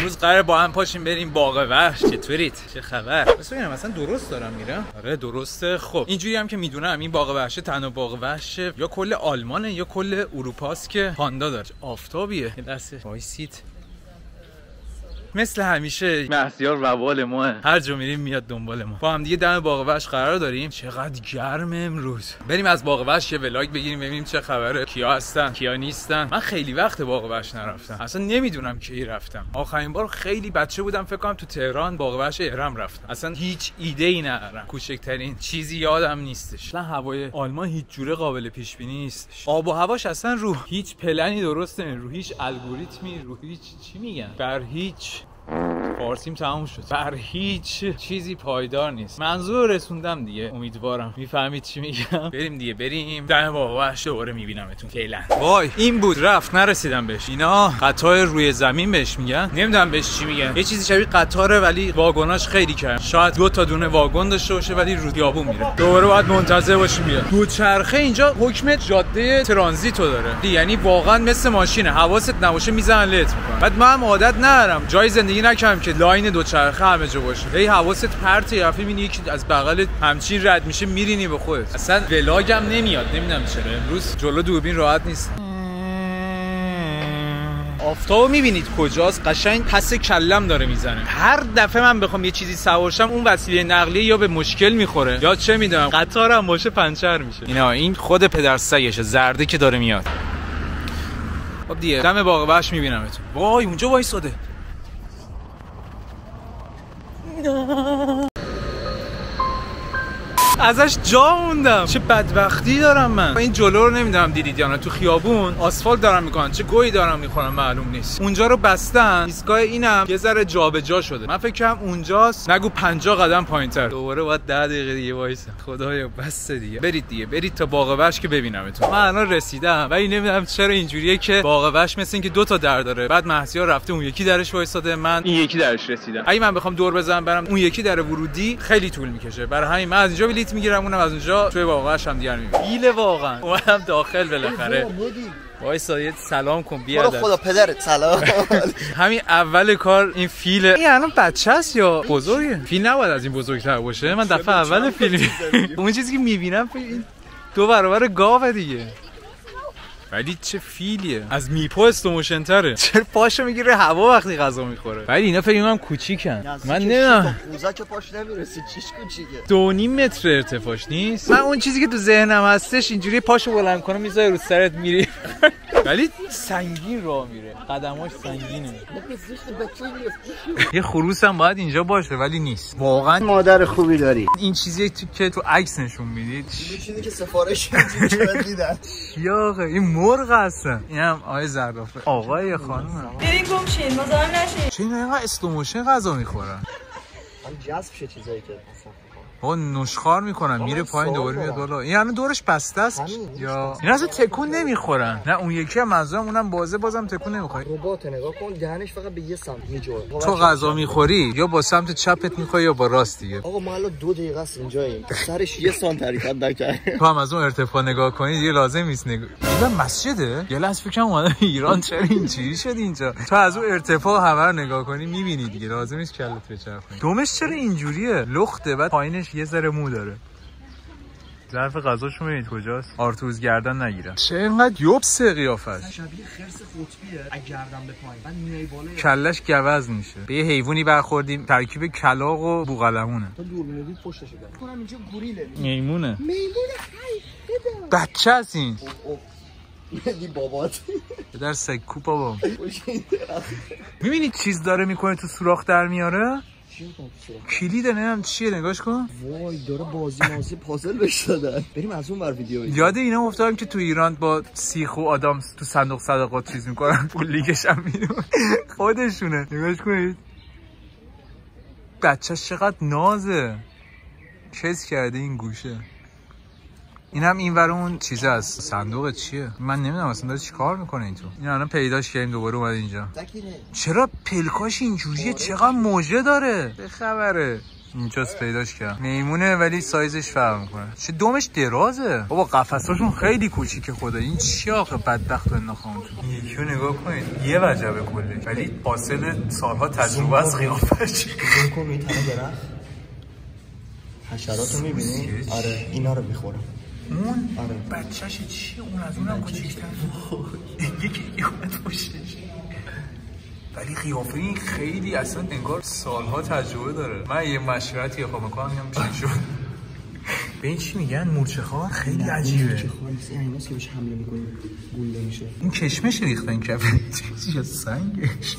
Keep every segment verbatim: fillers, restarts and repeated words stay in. امروز قراره با هم پاشیم بریم باغ وحش. چطورید؟ چه خبر؟ بس ببینم اصلا درست دارم میرم؟ آره درسته. خب اینجوری هم که میدونم این باغ وحش تنها باغ وحش یا کل آلمانه یا کل اروپاست که پاندا داره. آفتابیه. دست وایسید. مثل همیشه محزیار وبال ما، هر جا میریم میاد دنبال ما. با هم دیگه دم باغ وحش قرار داریم. چقدر گرمه امروز. بریم از باغ وحش یه ولاگ بگیریم ببینیم چه خبره، کیا هستن کیا نیستن. من خیلی وقت باغ وحش نرفتم، اصلا نمیدونم کی رفتم. آخرین بار خیلی بچه بودم، فکر کنم تو تهران باغ وحش اهرم رفتم. اصلا هیچ ایده ای ندارم، کوچکترین چیزی یادم نیستش. اصلا هوای آلمان هیچ جوره قابل پیش بینی نیستش. آب و هواش اصلا رو هیچ پلنی درست نمیره، رو هیچ الگوریتمی، رو هیچ چی میگن، بر هیچ فارسیم تموم شد. بر هیچ چیزی پایدار نیست. منظور رسوندم دیگه، امیدوارم میفهمید چی میگم. بریم دیگه، بریم دم باغ وحش. دوباره میبینمتون فعلا. وای این بود، رفت نرسیدم بهش. اینا قطار روی زمین بهش میگن، نمیدونم بهش چی میگن. یه چیزی شبیه قطاره ولی واگناش خیلی کم، شاید دو تا دونه واگن داشته باشه ولی رو خیابون میره. دوباره باید منتظر باشیم بیاد. دو چرخه اینجا حکم جاده ترانزیتو داره، یعنی واقعا مثل ماشینه، حواست نباشه میزنن لت میکنن. بعد منم عادت ندارم جای زندگی نکردم که لاین دوچرخه همه جا باشه. هی حواست پرت، یافی میبینی یکی از بغل همچین رد میشه میرینی به خودت. اصلا ولاگم نمیاد، نمیدونم چرا امروز جلو دوربین راحت نیست. آفتابو میبینید کجاست؟ قشنگ پس کلم داره میزنه. هر دفعه من بخوام یه چیزی سوارشم اون وسیله نقلیه یا به مشکل میخوره یا چه میدونم قطارم باشه پنچر میشه. اینا این خود پدر سگشه زرده که داره میاد. خب دیگه دم باغ وحش میبینمتون. وای اونجا وایساده. ازش جا موندم. چه بدبختی دارم من. این جلو رو نمیدونم دیدید یا نه، تو خیابون آسفالت دارم میکنن، چه گویی دارم میخورم معلوم نیست. اونجا رو بستن، ایستگاه اینم یه ذره جابجا شده. من فکر کنم اونجاست، نگو پنجاه قدم پایینتر. دوباره باید ده دقیقه دیگه وایسم. خدایا بس دیگه. برید دیگه، برید تا باغ وحش که ببینمتون. من الان رسیدم ولی نمیدونم چرا اینجوریه که باغ وحش مثل اینکه دو تا در داره. بعد محسیا رفته اون یکی درش وایساده، من این یکی درش رسیدم. اگه من بخوام دور بزنم برم اون یکی در ورودی خیلی طول میکشه. برای همین من از اینجا بلیط میگیرم، اونم از اونجا توی باغ وحش هم دیگر میبینم. بیله واقعا اومدم داخل بالاخره. وای سایت سلام کن بیاد. خدا پدرت سلام. همین اول کار این فیل. این الان بچه است یا بزرگه؟ فیل نباید از این بزرگتر باشه. من دفعه اول فیل اون چیزی که میبینم این دو برابر گاوه دیگه. ولی چه فیلیه، از میپو استوموشن تره. چرا پاشو میگیره هوا وقتی غذا میخوره. ولی اینا فکر می‌کنم کوچیکن. من نمیدونم روزا که پاش نمیرسه چیش کوچیکه. دو نیم متر ارتفاعش نیست. من اون چیزی که تو ذهنم هستش اینجوری پاشو بلند کنه میذاره رو سرت میری. ولی سنگین راه میره، قدماش سنگینه. یه خروس هم باید اینجا باشه ولی نیست. واقعا مادر خوبی داری. این چیزی که تو عکس نشون میدید چیزی که سفارش میدن یا این مرغ هستن. اینم آقای زرافه، آقای خانم. بریم گم شین مزاحم نشین. چه اینا استوموشن غذا میخورن. من جذب شه چیزایی که ها نشخوار میکنم میره پایین دوباره میاد بالا. این الان دورش بسته است یا اینا اصلا تکون نمیخورن؟ نه اون یکی هم از اونم بازه بازم تکون نمیخوره. ربات نگاه کن دهنش فقط به یه سمت میجوره. تو غذا میخوری یا با سمت چپت میخوای یا با راست دیگه. آقا ما الان دو دقیقه است اینجاییم، سرش یه سانت حرکت نکرد. تو هم از اون ارتفاع نگاه کنی دیگه لازم نیست نگاه. این مسجده یه لحظه فکر کنم اومدم ایران. چرا اینجوری شد اینجا؟ تو از اون ارتفاع همه رو نگاه کنی میبینی دیگه، لازم نیست کلت بچرخونی. دومش چرا اینجوریه؟ لخته بعد پایینش یه ذره مو داره. ظرف غذاشو ببینید کجاست. آرتوز گردن نگیرم. چه اینقدر یوبس قیافش. شبیه خرس قطبیه. اگه گردن به پایین بعد میای بالا کلش گوز میشه. به یه حیوانی برخوردیم ترکیب کلاغ و بوقلمونه. تو دور می‌بینید پشتشه داره. کنم اینجا گوریله. میمونه. میمونه خیلی بده. بچه است این. میگی بابات در سکو بابا. میبینید چیز داره میکنه تو سوراخ در میاره. کلید نمیدونم چیه نگاش کن. وای داره بازی مازی پازل بهش دادن. بریم از اون ور ویدیو. یاد اینا افتادم که تو ایران با سیخ و آدم تو صندوق صدقات چیز میکنن، پول لیگش هم میدون خودشونه. نگاش کنید بچه‌ش چقدر نازه، چیز کرده این گوشه. این هم این ور اون چیزه است. صندوق چیه؟ من نمیدونم اصلا داره چیکار میکنه این تو. این الان پیداش کردیم دوباره اومد اینجا. چرا پلکاش اینجوریه؟ چقدر موجه داره؟ به خبره. اینجاست پیداش کردم. میمونه ولی سایزش فرق میکنه. چه دومش درازه بابا، قفساشون خیلی کوچیکه خدا. این چی آخه بدبختو انداختم تو. یکیو نگاه کنید یه وجبه کله، ولی حاصل سالها تجربه از قیافش. نگاه کن این طرف درخت حشراتو میبینی؟ آره اینا رو میخوره. اون آره بچه‌ش چی اون از اونم کوچیک‌تر. یکی یادت باشه. ولی قیافه این خیلی اصلا انگار سالها تجربه داره. من یه مشورتی خواهم میکنم میگم چی شد. به این چی میگن؟ مورچه خار؟ خیلی عجیبه. مورچه خار نیست، این ایناست که بهش حمله میکنه گول میشه. این کشمش ریختن کفه. چیزا سنگش.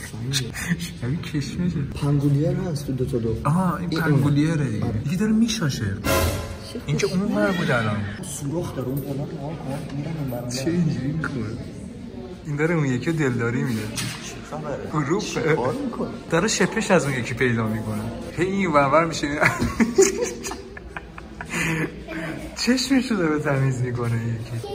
شبیه کشمشه. پنگولیر هست تو دو تا دو. آها این پنگولیره دیگه. دیگه داره میشاشه. این که اون ور بود الان. سوراخ داره اون بالا نگاه کن. میرن اونورا. چه اینجوری میخوره؟ این داره اون یکی دلداری میده. گروپ داره شپش از اون یکی پیدا میکنه. هی این ورور میشه. چشمشو داره تمیز میکنه یکی.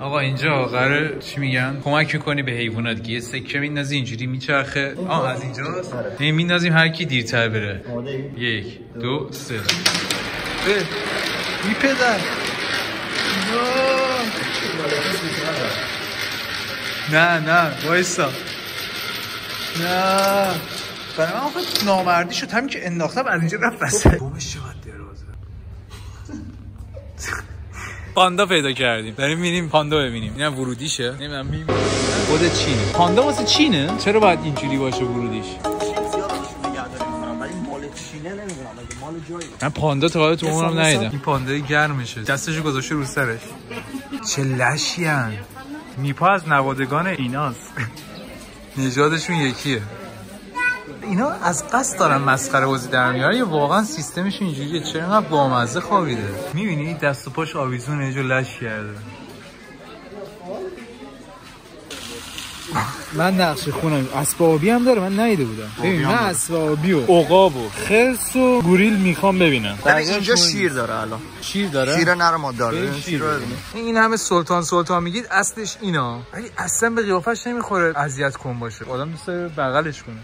آقا اینجا قراره چی میگن؟ کمک میکنی به حیوانات دیگه. یه سکه میندازی اینجوری میچرخه. آه از اینجاست. این میندازیم هر کی دیرتر بره. یک دو سه. بی پدر. نه نه وایسا نه برای من آخه نامردی شد، همین که انداختم از اینجا رفت بسه. بومش چقدر درازه. پاندا پیدا کردیم داریم میریم پاندا ببینیم. اینم ورودیشه نمیدونم می خود چینه. پاندا واسه چینه؟ چرا باید اینجوری باشه ورودیش؟ من پاندا تا حالا تو عمرم ندیدم. این پاندای گرمشه دستشو گذاشته رو سرش. چه لشیان. نیپا از نوادگان ایناست. نژادشون یکیه. اینا از قصد دارن مسخره بازی در میارن یا واقعا سیستمشون اینجوریه؟ چرا اینقدر بامزه خوابیده؟ میبینی دست و پاش آویزونه یه جو لش کرده. من نقشه خونم اسبابی هم داره، من ندیده بودم. ببین من اسبابی و عقاب و خرس و گوریل میخوام ببینم. اینجا شیر داره الان. شیر داره؟ شیر نرم داره. این همه سلطان سلطان میگید اصلش اینا، ولی اصلا به قیافش نمیخوره. اذیت کن باشه. آدم دوست داره بغلش کنه.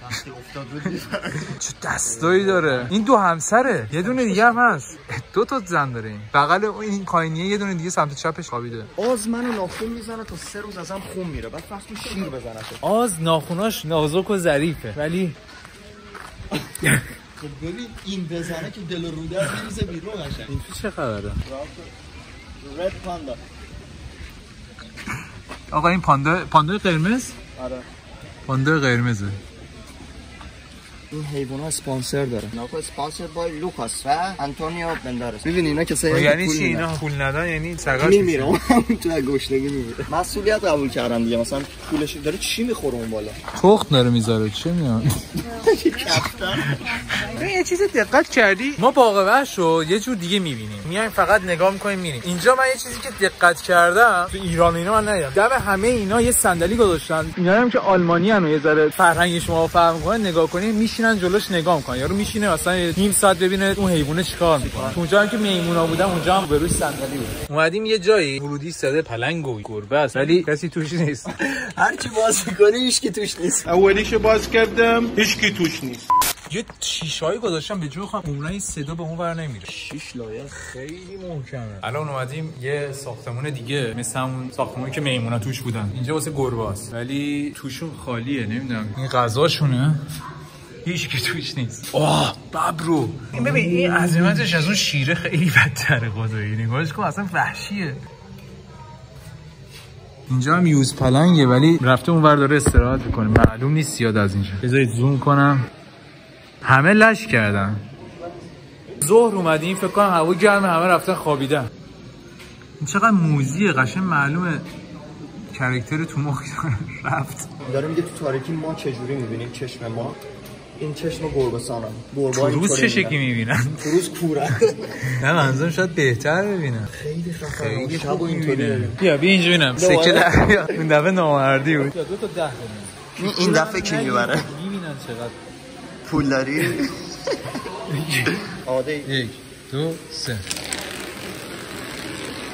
چه دستایی داره. این دو همسره. یه دونه دیگه هم هست. دو تا زن داره این. بغل این کاینیه یه دونه دیگه سمت چپش خوابیده. آز منو ناخن میزنه تا سه روز ازم خون میره. بعد وقتی شیر بزنه. آز ناخوناش نازک و ظریفه ولی خب ببین این بزنه که دل رو در میریزه بیرون قشنگ. این چه خبره؟ رد پاندا. آقا این پاندا پاندای قرمز؟ آره. پاندا قرمزه. این حیوان ها اسپانسر داره. ناکو اسپانسر بای لوکاس و انتونیو بندارس. ببین اینا کسایی که یعنی چی اینا پول ندن، یعنی سگاش میمیره. تو گشنگی میمیره. مسئولیت قبول کردن دیگه. مثلا پولش داره چی میخوره اون بالا؟ تخم داره میذاره. چه میاد؟ یه چیزی دقت کردی؟ ما باغوهشو یه جور دیگه میبینیم. میایم فقط نگاه میکنیم میریم. اینجا من یه چیزی که دقت کردم تو ایران اینا من ندیدم. دم همه اینا یه صندلی گذاشتن. اینا هم که آلمانیانو یه ذره فرهنگ شما فهم کنه. نگاه کنید میشینن جلوش نگاه میکنن. یارو میشینه مثلا نیم ساعت ببینه اون حیوانه چیکار میکنه. اونجا هم که میمونا بودن اونجا هم روی صندلی بود. اومدیم یه جایی ورودی ساده پلنگ و گربه است ولی کسی توش نیست. هر چی باز می‌کنی هیچ کی توش نیست. اولیشو باز کردم هیچ کی توش نیست. یه شیشه‌ای گذاشتم به جوی خواهم اونایی صدا به اون ور نمیره. شیش لایه خیلی محکمه. الان اومدیم یه ساختمون دیگه مثل اون ساختمونی که میمونا توش بودن. اینجا واسه گربه است ولی توشون خالیه. نمیدونم این غذاشونه هیچ کی توش نیست. آه ببرو این ببین این عظمتش از اون شیره خیلی بدتره خدایی. نگاهش کن اصلا وحشیه. اینجا هم یوز پلنگه ولی رفته اونور داره استراحت میکنه. معلوم نیست زیاد از اینجا. بذارید زوم کنم. همه لش کردن. ظهر اومدیم فکر کنم هوا گرمه همه رفتن خوابیدن. این چقدر موزیه قشنگ معلومه کاراکتر تو مخ رفت. داره میگه تو تاریکی ما چجوری میبینیم چشم ما. این چشم گربه سانم. گربه روز چه شکلی میبینن؟ روز کورن. نه منظورم شاید بهتر ببینن. خیلی خفنه. خیلی خوب اینطوریه. بیا بیا اینجا ببینم. سکه در بیا. اون دفعه نامردی بود. دو تا ده بود. این دفعه کی میبره؟ میبینن چقدر پول داری؟ عادی. یک، دو، سه.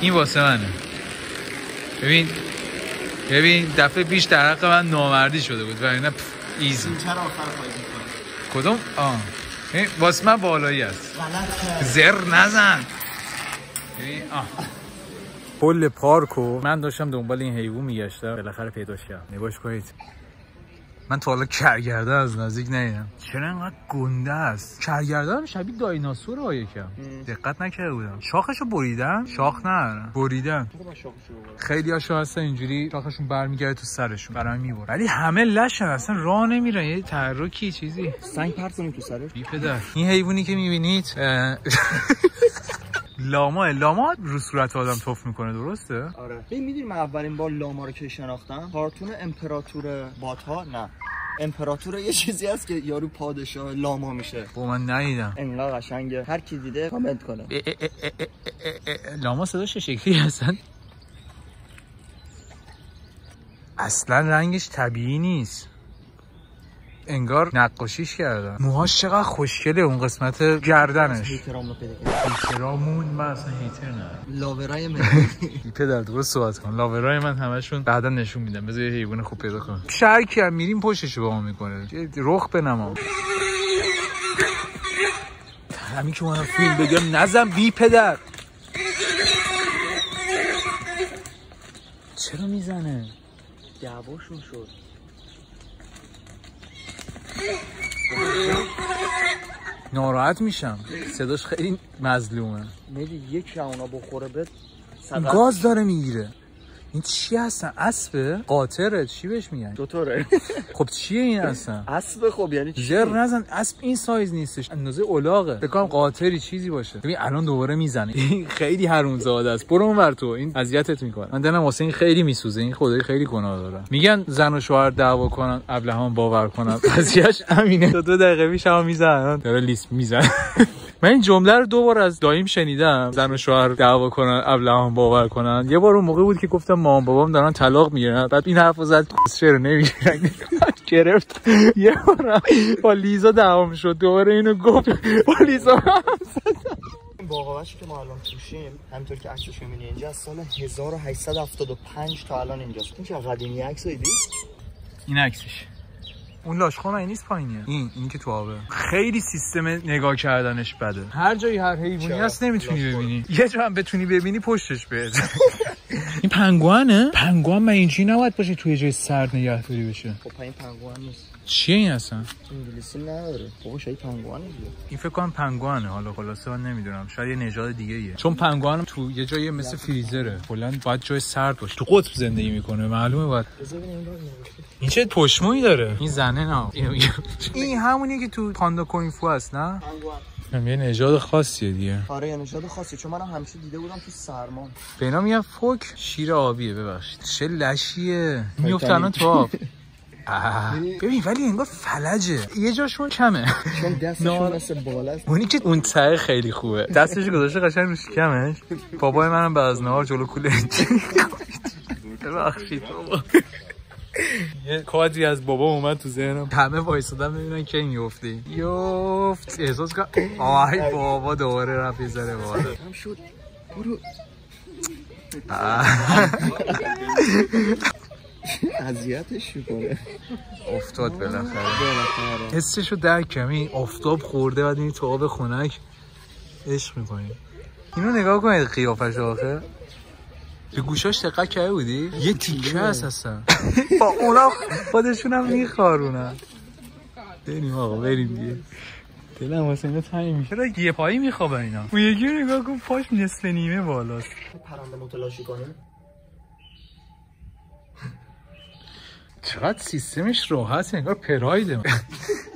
این واسه منه. ببین. ببین دفعه پیش در حق من نامردی شده بود و اینا ایزی. چرا آخر پاییز کدوم؟ آه واسه من بالایی است. زر نزن. آه پل پارکو من داشتم دنبال این حیوان میگشتم، بالاخره پیداش کردم. نگاش کنید. من تا حالا کرگرده از نزدیک ندیدم. چرا اینقدر گنده است؟ کرگرده هم شبیه دایناسور آیه کم. دقت نکرده بودم. شاخشو بریدن؟ شاخ نه، بریدن. خیلی هاشو هستن اینجوری شاخشون برمیگرده تو سرشون، برام میبره. ولی همه لشن، اصلا راه نمیرن. یه تحرکی چیزی. سنگ پرتون تو سرش. بی پدر. این حیوانی که میبینید لاما، لاما رو صورت آدم توف میکنه، درسته؟ آره. ببین میدونی من اولین بار لاما رو که شناختم، کارتون امپراتور بادها، نه امپراتور یه چیزی هست که یارو پادشاه لاما میشه. با من ندیدم. انقدر قشنگه، هر کی دیده کامنت کنه. اه اه اه اه اه اه. لاما صداش شکلی هستن. اصلا رنگش طبیعی نیست، انگار نقاشیش کردن. موهاش چقدر خوشگله، اون قسمت گردنش. هیترامو پیدا کرد. هیترامون من اصلا هیتر نه. لاورای من. پدر درست صحبت کن. لاورای من همشون بعدا نشون میدم. بذار یه حیوان خوب پیدا کنم. شرکی هم میریم پشتشو با ما میکنه. رخ بنما. همین که من فیلم بگم نزن بی پدر. چرا میزنه؟ دعواشون شد. ناراحت میشم، صداش خیلی مظلومه. میدی یک اونا بخوره به گاز داره میگیره. این چی هستن؟ اسبه؟ قاطره؟ چی بهش میگن؟ دوتاره. خب چیه این اصلا؟ اسبه. خب یعنی چی؟ زر نزن، اسب این سایز نیستش، اندازه الاغه. فکر کنم قاطری چیزی باشه. ببین الان دوباره میزنه. این خیلی حرومزاده است. برو اونور تو، این اذیتت میکنه. من دلم واسه این خیلی میسوزه، این خدای خیلی گناه داره. میگن زن و شوهر دعوا کنن، ابلهان باور کنن. قضیه‌اش همینه. تو دو دقیقه میشم میزنن. داره لیست میزنه. من این جمله رو دو بار از دایم شنیدم، زن و شوهر دعوا کنن ابلهان باور کنن. یه بار اون موقع بود که گفتم مام بابام دارن طلاق میگیرن، بعد این حرفو زد چرا نمیگیرن، گرفت. یه بار با لیزا دعوام شد، دوباره اینو گفت با لیزا هم زد. باقاوش که ما الان توشیم، همینطور که عکسش میبینی اینجا از سال هزار و هشتصد و هفتاد و پنج تا الان اینجاست. این چه قدیمی عکس دیدی؟ این عکسش اون لاشخوام این نیست، پایینیه. این این که تو آبه. خیلی سیستم نگاه کردنش بده. هر جایی هر حیوانی هست نمیتونی ببینی. یه جا هم بتونی ببینی پشتش بهت. این پنگوانه؟ پنگوان من اینجوری نباید باشه، توی جای سرد نگهداری بشه. خب این پنگوان نیست. چیه این اصلا؟ انگلیسی نداره. بابا شاید پنگوانه دیگه. این فکر کنم پنگوانه، حالا خلاصه من نمیدونم. شاید یه نژاد دیگه ایه. چون پنگوانم تو یه جایی مثل فریزره. کلاً باید جای سرد باشه. تو قطب زندگی میکنه. معلومه باید. این چه پشمویی داره؟ این زنه نه. این همونیه که تو پاندا کنیفو است، نه؟ پنگوان. یه نژاد خاصیه دیگه. آره یه نژاد خاصیه، چون منم همیشه دیده بودم تو سرما. به اینا میگن فوک، شیر آبیه. ببخشید چه لشیه، میفته الان تو آب. ببین ولی انگار فلجه، یه جاشون کمه چون دستشون مثل بالاست. اونی که اون ته خیلی خوبه، دستش گذاشته قشنگ روش کمش. بابای منم بعد از نهار جلو کوله ببخشید بابا، یه کادری از بابا اومد تو ذهنم. همه وایسادن ببینن کی میفتی. یفت احساس کن. آی بابا دوباره رفت زره بالا. هم شد. برو. اذیتش می‌کنه. افتاد بالاخره. حسشو درک کمی، آفتاب خورده بعد این تو آب خنک عشق می‌کنی. اینو نگاه کنید قیافش آخه. به گوشاش دقت کرده بودی؟ یه تیکه هست اصلا. با اونا خودشون هم میخارونن. بریم آقا بریم دیگه. دلم واسه اینا تنگ میشه. چرا یه پایی میخوابن اینا؟ اون یکی نگاه کن پاش نصف نیمه بالاست. پرنده متلاشی کنه. چقدر سیستمش راحته، انگار پرایده.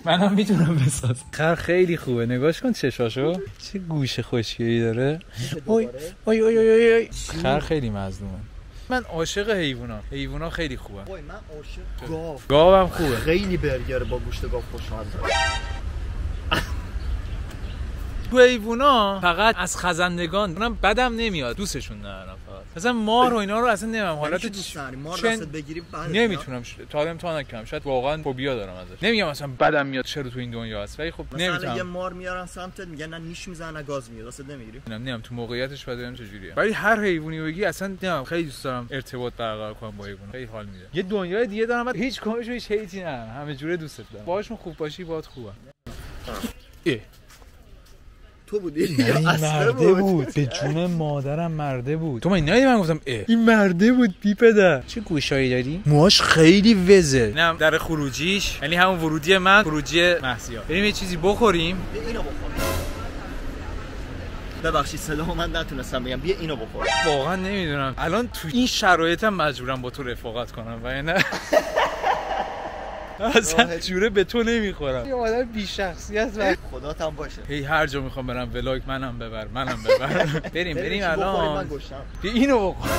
منم میتونم بساز. خر خیلی خوبه، نگاش کن چشاشو، چه گوش خوشگلی داره. اوی اوی اوی اوی اوی. خر خیلی مظلومه. من عاشق حیوانام، حیوانام خیلی خوبه. وای من عاشق گاو. گاوم خوبه. خیلی برگر با گوشت گاو خوشم میاد. تو حیونا فقط از خزندگان منم بدم نمیاد، دوستشون ندارم فقط. مثلا مار و اینا رو اصلا نمیام حالت دوست نداری. مار راست بگیری نمیتونم، تا الان امتحان نکردم، شاید واقعا فوبیا دارم ازش. نمیام مثلا بدم میاد چرا تو این دنیا هست، ولی خب نمیتونم. مثلا یه مار میارن سمتت میگن نه نیش میزنه گاز میاد، راست نمیگیری. نمیام نمیام تو موقعیتش بدم چجوریه. ولی هر حیوانی بگی اصلا نمیام، خیلی دوست دارم ارتباط برقرار کنم با حیونا، خیلی حال میده. یه دنیای دیگه دارم، هیچ کاریش هیچ هیتی ندارم، همه جوره دوستت دارم. باهاشون خوب باشی باهات خوبه. ای تو بودی؟ نه مرده بود، به جون مادرم مرده بود. تو من نهیدی من گفتم اه این مرده بود بی پدر. چه گوشایی داری؟ موهاش خیلی وزه. اینم در خروجیش، یعنی همون ورودی من، خروجی مهسیار. بریم یه چیزی بخوریم. اینو بخور. ببخشید سلام، من نتونستم بگم بیا اینو بخور. واقعا نمیدونم الان تو این شرایطم مجبورم با تو رفاقت کنم و نه اصلا جوره به تو نمیخورم. یه آدم بی شخصیت و خداتم باشه. هی هر جا میخوام برم ولاگ منم ببر، منم ببر. بریم بریم الان بیا اینو بخور.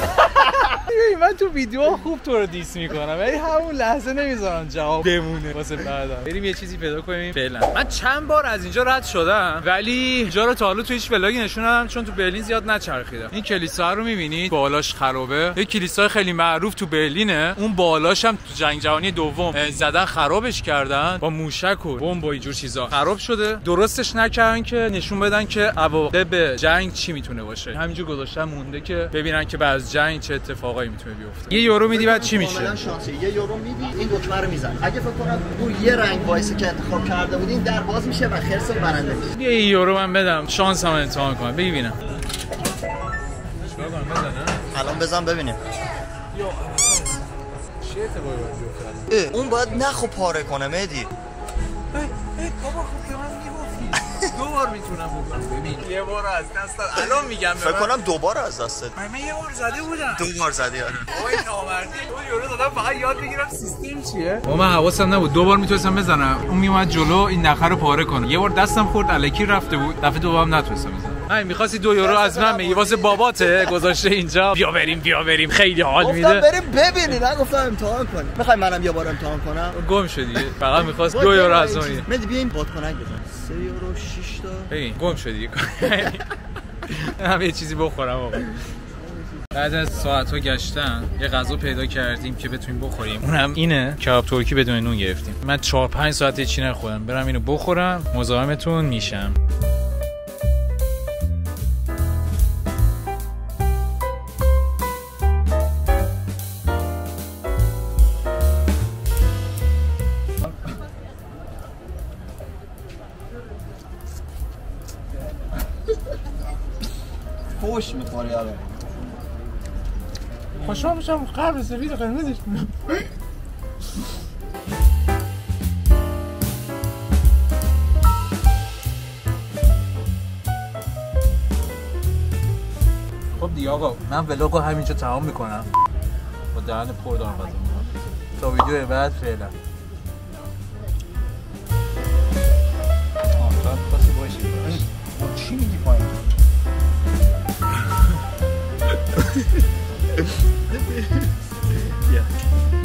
من تو ویدیو خوب تو رو دیس میکنم ولی همون لحظه نمیذارم جواب بمونه واسه بعدا. بریم یه چیزی پیدا کنیم فعلا. من چند بار از اینجا رد شدم ولی اینجا رو تا حالا تو هیچ ولاگی نشون ندادم چون تو برلین زیاد نچرخیدم. این کلیسا رو میبینید بالاش خرابه. یه کلیسای خیلی معروف تو برلینه. اون بالاش هم تو جنگ جهانی دوم زدن خرابش کردن با موشک و بمب و اینجور چیزا. خراب شده. درستش نکردن که نشون بدن که عواقب جنگ چی میتونه باشه. همینجور گذاشتن مونده که ببینن که بعد از جنگ چه اتفاقی میتونه بیفته. یه یورو میدی بعد چی میشه؟ کاملا شانسی. یه یورو میدی این دکمه رو میزنه. اگه فکر کنم اون یه رنگ وایسه که انتخاب کرده بودین در باز میشه و خرس برنده میشه. یه یورو من بدم شانسم امتحان کنم ببینم. چیکار کنم بزنم؟ الان بزن ببینیم. یا چه اتفاقی باید بیفته؟ اون باید نخو پاره کنه مهدی. ای ای بابا خوب که من دو بار میتونم بکنم. ببین یه بار از دست داد الان میگم فکر کنم دو بار از دست داد. من یه بار زده بودم. دو بار زدی آره. وای نامردی. دو یورو دادم فقط یاد بگیرم سیستم چیه. با من حواسم نبود. دو بار میتونستم بزنم. اون میومد جلو این نخه رو پاره کنه. یه بار دستم خورد الکی رفته بود. دفعه دوم نتونستم بزنم. من می‌خواستی دو یورو از من بگی واسه باباته گذاشته اینجا. بیا بریم بیا بریم خیلی حال میده. گفتم بریم ببینید. من گفتم امتحان کن. می‌خوای منم یه بار امتحان کنم؟ گم شدی. فقط می‌خواست دو یورو از من. مدی بیاین باد کننگ بزنیم. شش تا گم شدی من یه چیزی بخورم آقا. بعد از ساعت‌ها گشتن یه غذا پیدا کردیم که بتونیم بخوریم. اونم اینه کباب ترکی بدون نون گرفتیم. من چهار پنج ساعت چی نخوردم. برم اینو بخورم مزاحمتون میشم. خوش می‌خوری آره. خوشحال میشم قبل سفید و قرمزش کنم. خب دیگه آقا من ولاگ رو همینجا تمام میکنم. با دهن پر دارم غذا میخورم. تا ویدیو بعد فعلا. آقا خواستی باشی باش. با چی میگی پایین؟ Yeah.